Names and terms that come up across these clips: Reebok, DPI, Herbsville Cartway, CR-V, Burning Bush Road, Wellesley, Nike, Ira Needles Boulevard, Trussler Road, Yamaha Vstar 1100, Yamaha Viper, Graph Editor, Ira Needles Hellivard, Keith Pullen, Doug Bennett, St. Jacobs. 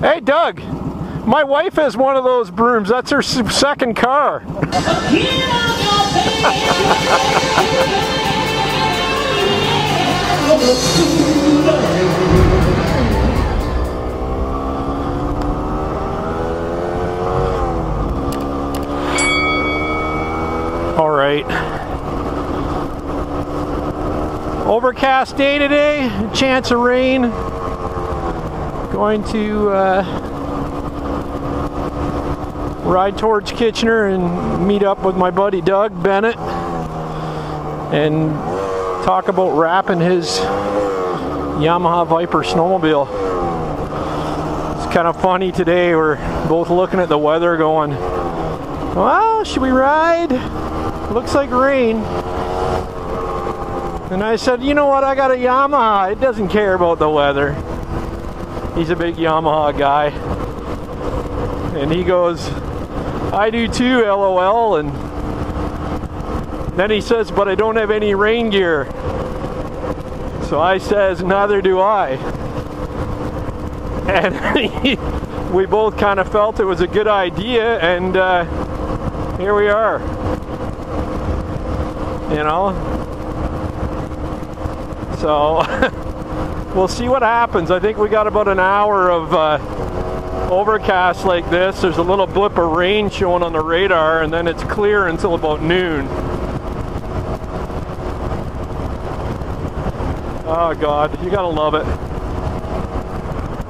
Hey, Doug, my wife has one of those brooms. That's her second car. All right. Overcast day today, chance of rain. Going to ride towards Kitchener and meet up with my buddy Doug Bennett and talk about wrapping his Yamaha Viper snowmobile. It's kind of funny today, we're both looking at the weather going, well, should we ride? Looks like rain. And I said, you know what, I got a Yamaha, it doesn't care about the weather. He's a big Yamaha guy, and he goes, I do too, LOL. And then he says, but I don't have any rain gear. So I says, neither do I. And we both kind of felt it was a good idea, and here we are, you know. So we'll see what happens. I think we got about an hour of overcast like this. There's a little blip of rain showing on the radar, and then it's clear until about noon. Oh God, you gotta love it.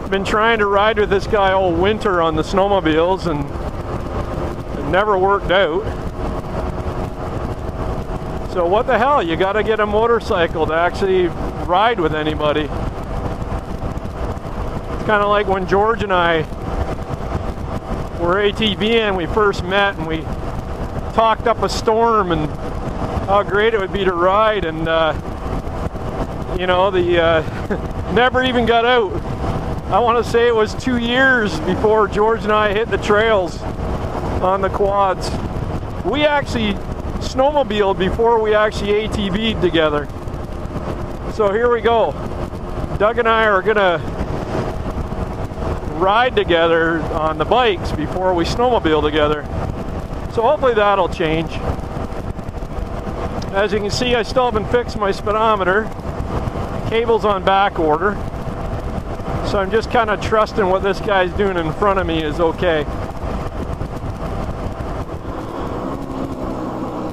I've been trying to ride with this guy all winter on the snowmobiles, and it never worked out. So what the hell? You gotta get a motorcycle to actually ride with anybody. Kind of like when George and I were ATVing, we first met and we talked up a storm and how great it would be to ride, and you know, the never even got out. I want to say it was 2 years before George and I hit the trails on the quads. We actually snowmobiled before we actually ATV'd together. So here we go. Doug and I are gonna ride together on the bikes before we snowmobile together. So hopefully that'll change. As you can see, I still haven't fixed my speedometer. Cable's on back order. So I'm just kind of trusting what this guy's doing in front of me is okay.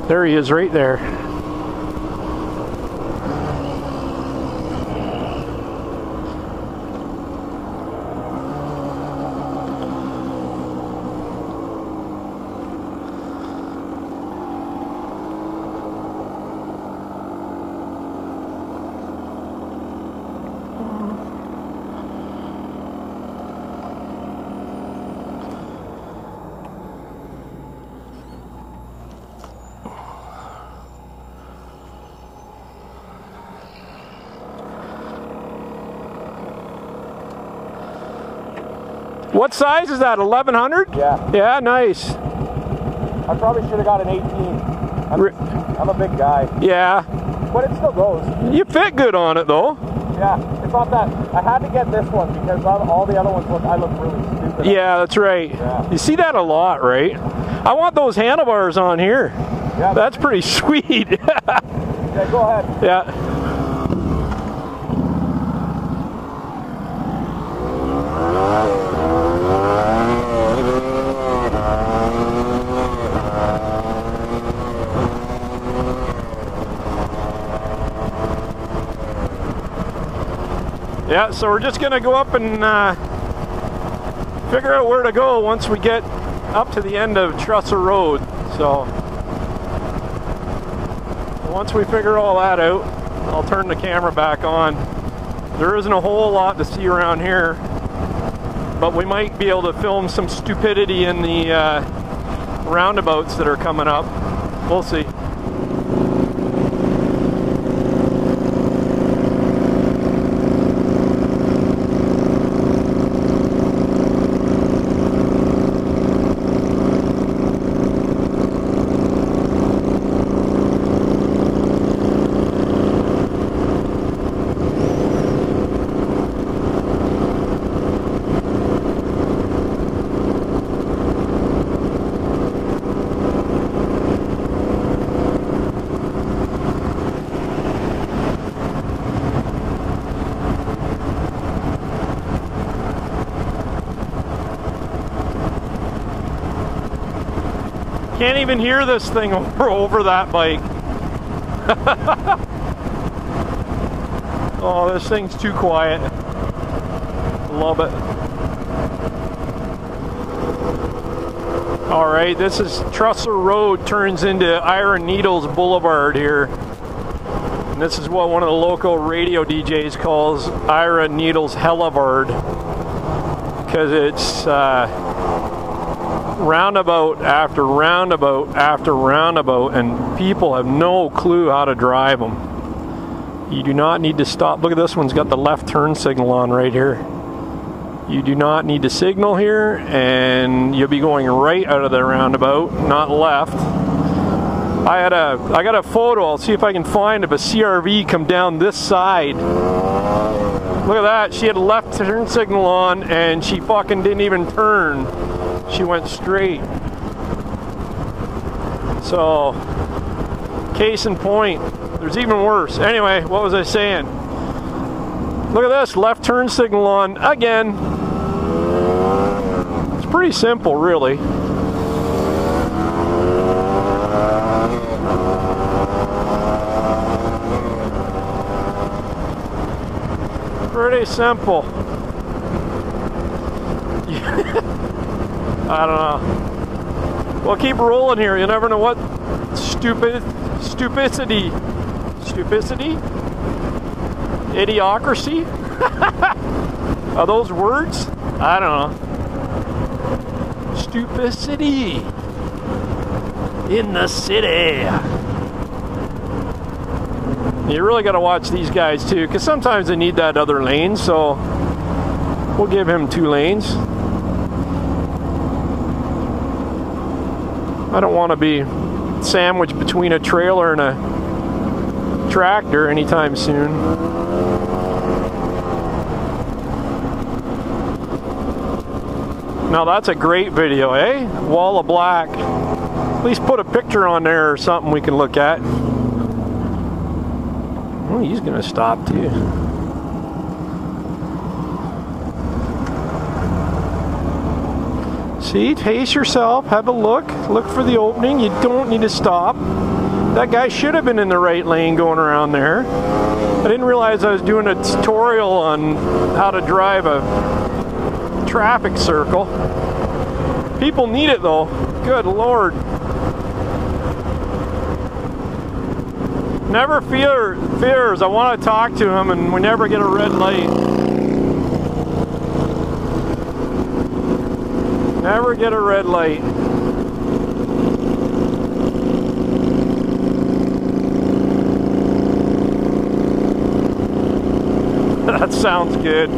There he is right there. What size is that, 1100? Yeah. Yeah, nice. I probably should have got an 18. I'm a big guy. Yeah. But it still goes. You fit good on it though. Yeah, it's not that. I had to get this one because all the other ones I look really stupid. Yeah, that's right. Yeah. You see that a lot, right? I want those handlebars on here. Yeah. That's pretty sweet. Yeah, go ahead. Yeah. Yeah, so we're just gonna go up and figure out where to go once we get up to the end of Trussler Road. So once we figure all that out, I'll turn the camera back on. There isn't a whole lot to see around here, but we might be able to film some stupidity in the roundabouts that are coming up. We'll see. Can't even hear this thing over that bike. Oh, this thing's too quiet. Love it. All right, this is Trussler Road, turns into Ira Needles Boulevard here. And this is what one of the local radio DJs calls Ira Needles Hellivard, because it's roundabout after roundabout after roundabout, and people have no clue how to drive them. You do not need to stop. Look at this one's got the left turn signal on right here. You do not need to signal here, and you'll be going right out of the roundabout, not left. I got a photo, I'll see if I can find it, of a CR-V come down this side. Look at that, she had a left turn signal on and she fucking didn't even turn. She went straight. So, case in point, there's even worse. Anyway, what was I saying? Look at this, left turn signal on again. It's pretty simple, really. Pretty simple. I don't know. We'll keep rolling here. You never know what stupidity, idiocracy. Are those words? I don't know. Stupidity in the city. You really got to watch these guys too, because sometimes they need that other lane, so we'll give him 2 lanes. I don't want to be sandwiched between a trailer and a tractor anytime soon. Now that's a great video, eh? Wall of black. At least put a picture on there or something we can look at. Oh, he's gonna stop too. See, pace yourself, have a look, look for the opening. You don't need to stop. That guy should have been in the right lane going around there. I didn't realize I was doing a tutorial on how to drive a traffic circle. People need it though, good Lord. Never fears. I want to talk to him, and we never get a red light. Never get a red light. That sounds good.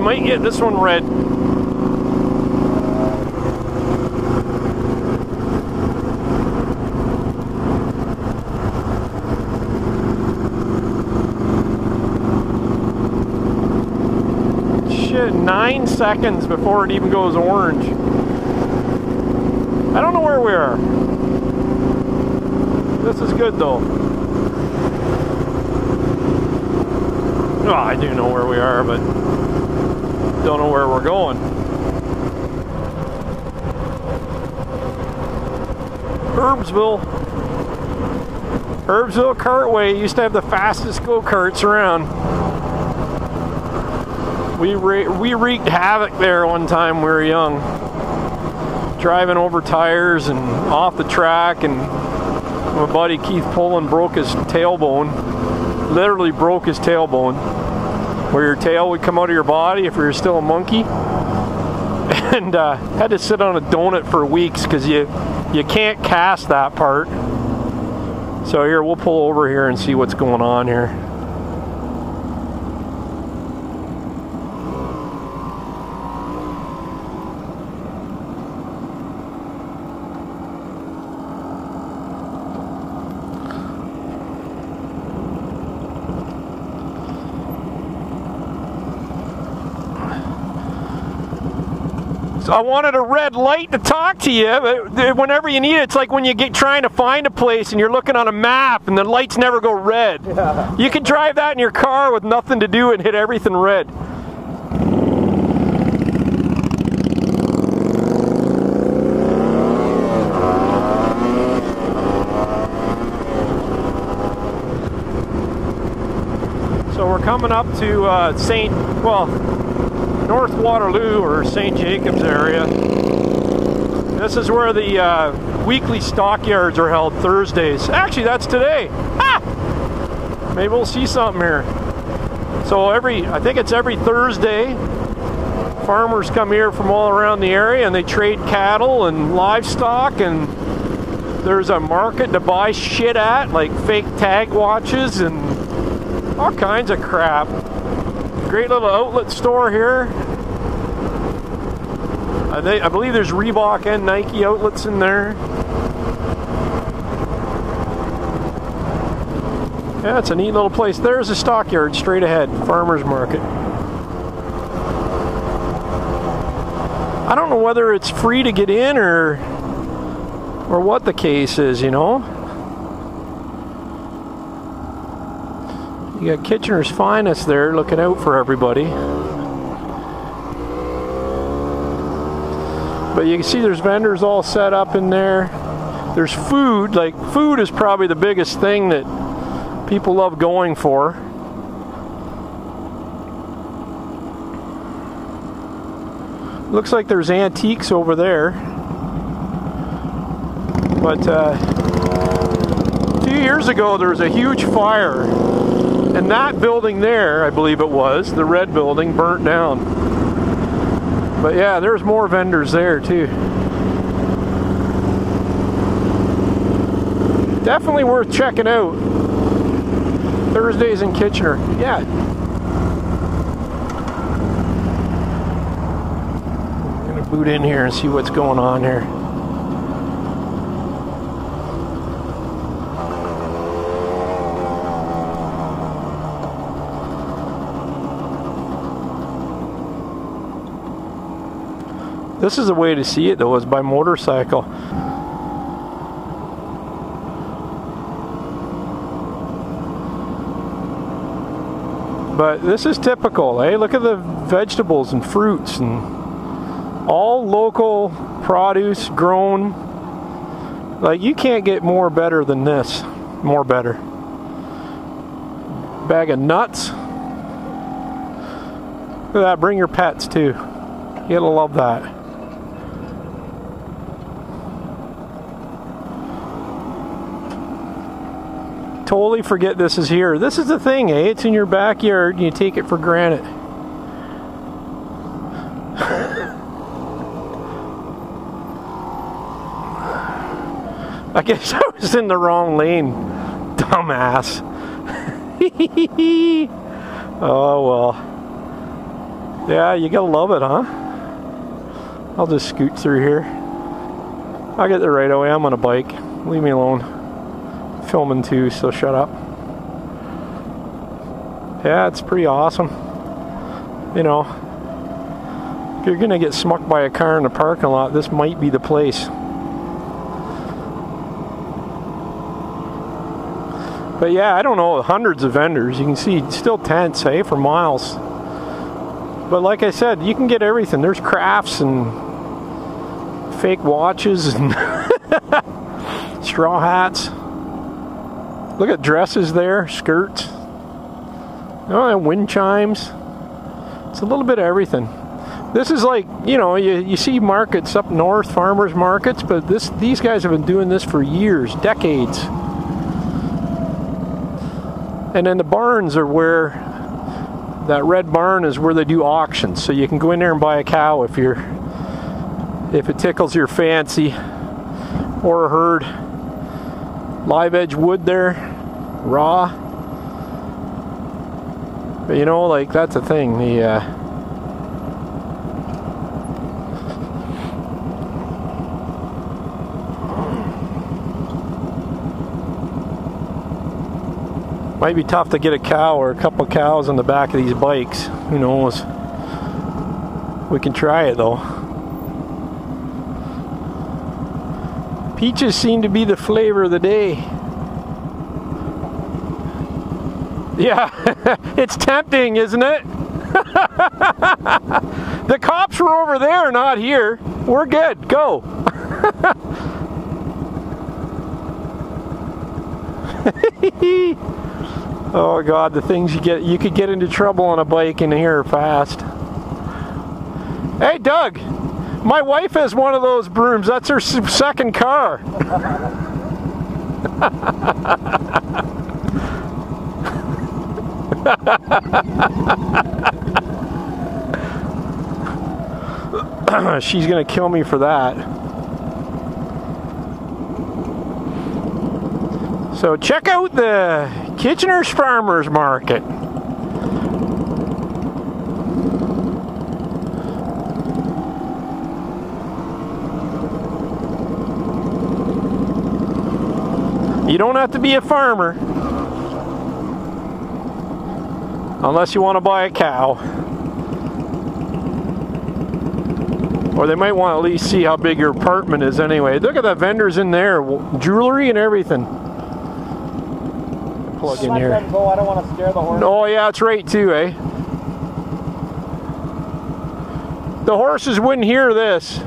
Might get this one red. Shit, 9 seconds before it even goes orange. I don't know where we are. This is good though. No, I do know where we are, but don't know where we're going. Herbsville Cartway used to have the fastest go-karts around. We wreaked havoc there one time we were young. Driving over tires and off the track, and my buddy Keith Pullen broke his tailbone. Literally broke his tailbone. Where your tail would come out of your body if you were still a monkey, and had to sit on a donut for weeks because you can't cast that part. So here, we'll pull over here and see what's going on here. I wanted a red light to talk to you, but whenever you need it, it's like when you get trying to find a place and you're looking on a map and the lights never go red. Yeah. You can drive that in your car with nothing to do and hit everything red. So we're coming up to North Waterloo or St. Jacobs area. This is where the weekly stockyards are held Thursdays. Actually, that's today. Ah! Maybe we'll see something here. So I think it's every Thursday, farmers come here from all around the area and they trade cattle and livestock, and there's a market to buy shit at, like fake tag watches and all kinds of crap. Great little outlet store here. I believe there's Reebok and Nike outlets in there. Yeah, it's a neat little place. There's a stockyard straight ahead, farmers market. I don't know whether it's free to get in or what the case is, you know. You got Kitchener's Finest there looking out for everybody. But you can see there's vendors all set up in there. There's food. Like, food is probably the biggest thing that people love going for. Looks like there's antiques over there. But a few years ago there was a huge fire. And that building there, I believe it was, the red building, burnt down. But yeah, there's more vendors there too. Definitely worth checking out. Thursdays in Kitchener. Yeah. I'm gonna boot in here and see what's going on here. This is a way to see it though, is by motorcycle. But this is typical, eh? Look at the vegetables and fruits, and all local produce grown. Like, you can't get more better than this. More better. Bag of nuts. Look at that, bring your pets too. You'll love that. Totally forget this is here. This is the thing, eh? It's in your backyard and you take it for granted. I guess I was in the wrong lane. Dumbass. Oh well. Yeah, you gotta love it, huh? I'll just scoot through here. I'll get the right away. I'm on a bike. Leave me alone. Filming too, so shut up. Yeah, it's pretty awesome. You know, if you're gonna get smucked by a car in the parking lot, this might be the place. But yeah, I don't know, hundreds of vendors. You can see still tents, hey, for miles. But like I said, you can get everything. There's crafts and fake watches and straw hats. Look at dresses there, skirts, oh, and wind chimes. It's a little bit of everything. This is like, you know, you see markets up north, farmers markets, but these guys have been doing this for years, decades. And then the barns are where, that red barn is where they do auctions. So you can go in there and buy a cow if it tickles your fancy, or a herd. Live edge wood there, raw. But you know, like, that's the thing. Might be tough to get a cow or a couple cows on the back of these bikes. Who knows? We can try it though. Peaches seem to be the flavor of the day. Yeah, it's tempting, isn't it? The cops were over there, not here. We're good, go. Oh God, the things you get, you could get into trouble on a bike in here fast. Hey Doug, my wife has one of those brooms, that's her second car. She's gonna kill me for that. So check out the Kitchener's Farmers Market. You don't have to be a farmer unless you want to buy a cow. Or they might want to at least see how big your apartment is anyway. Look at the vendors in there, jewelry and everything. Plug in here. Go. I don't want to scare the horse. Oh yeah, it's right too, eh? The horses wouldn't hear this.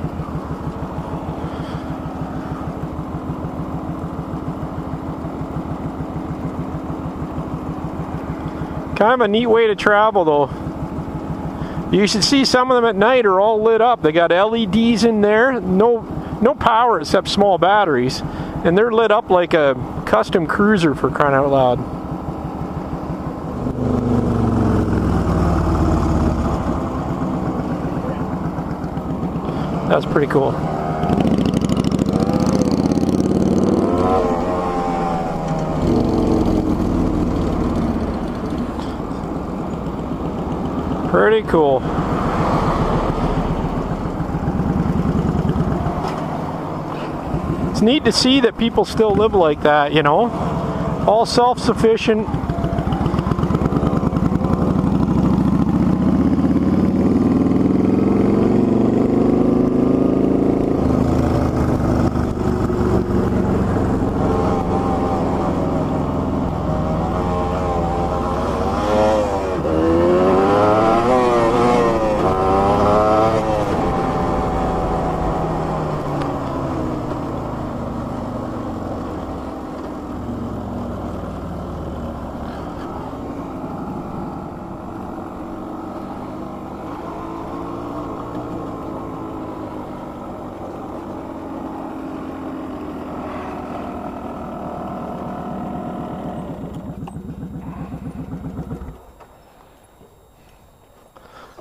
Kind of a neat way to travel though. You should see some of them at night are all lit up. They got LEDs in there. No power except small batteries. And they're lit up like a custom cruiser, for crying out loud. That's pretty cool. Pretty cool. It's neat to see that people still live like that, you know, all self-sufficient.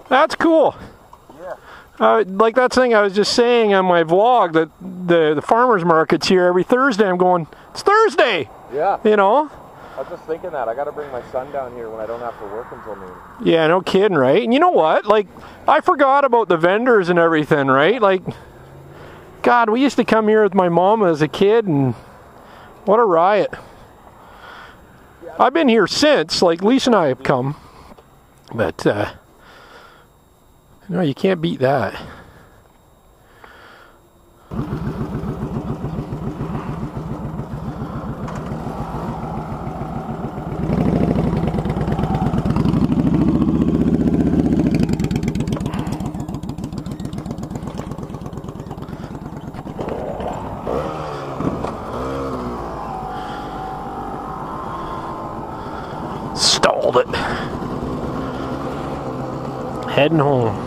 That's cool. Yeah. Like that thing I was just saying on my vlog, that the farmers market's here every Thursday. I'm going, it's Thursday. Yeah. You know. I was just thinking that I got to bring my son down here when I don't have to work until noon. Yeah, no kidding, right? And you know what? Like, I forgot about the vendors and everything, right? Like, God, we used to come here with my mom as a kid, and what a riot. Yeah, I've been here since. Like, Lisa and I have come, but. No, you can't beat that. Stalled it. Heading home.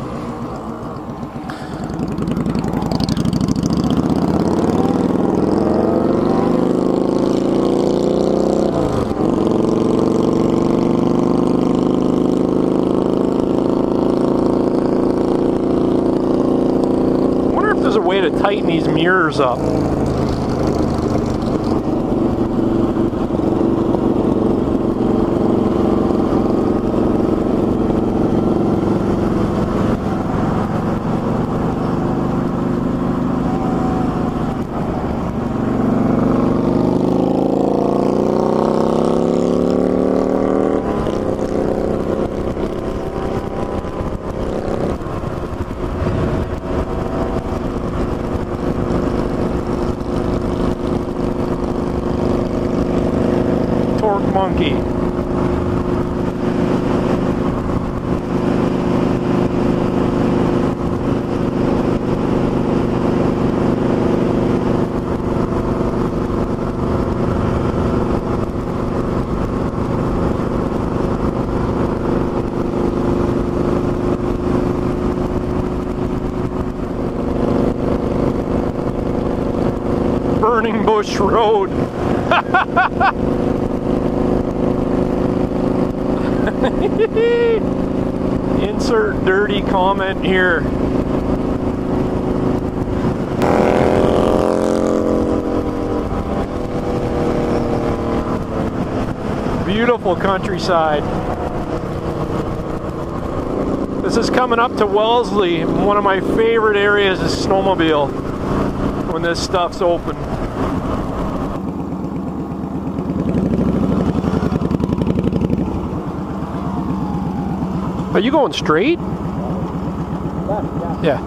To tighten these mirrors up. torque monkey. Burning Bush Road. Insert dirty comment here. Beautiful countryside. This is coming up to Wellesley. One of my favorite areas is snowmobile when this stuff's open. Are you going straight? Yeah.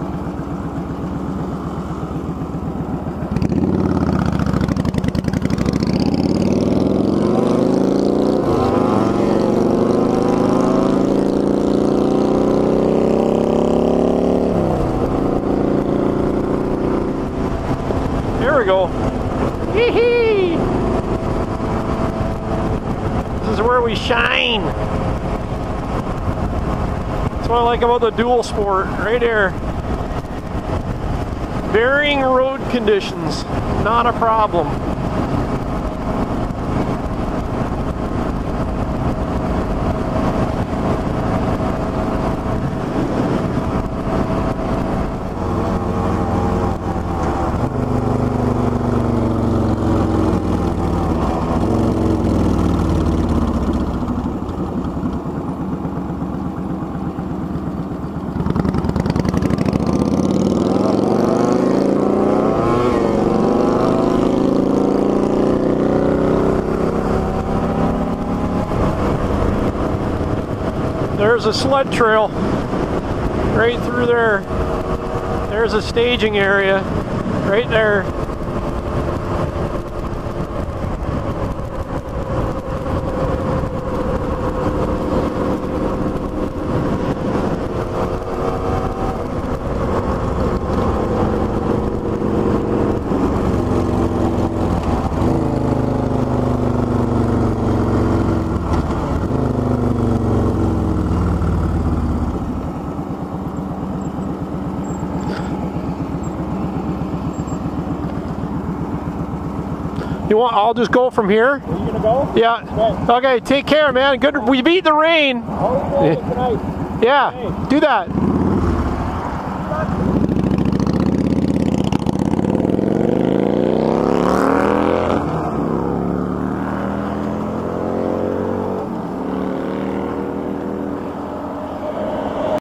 There we go. Hee-hee! This is where we shine. That's what I like about the dual sport, right there. Varying road conditions, not a problem. There's a sled trail right through there. There's a staging area right there. You want? I'll just go from here. Are you gonna go? Yeah. Okay. Take care, man. Good. We beat the rain. Oh, yeah. Tonight. Yeah. Tonight. Do that.